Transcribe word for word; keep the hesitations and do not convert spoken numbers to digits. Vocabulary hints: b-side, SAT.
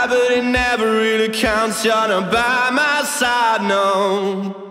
high, but it never really counts. You're not by my side, no.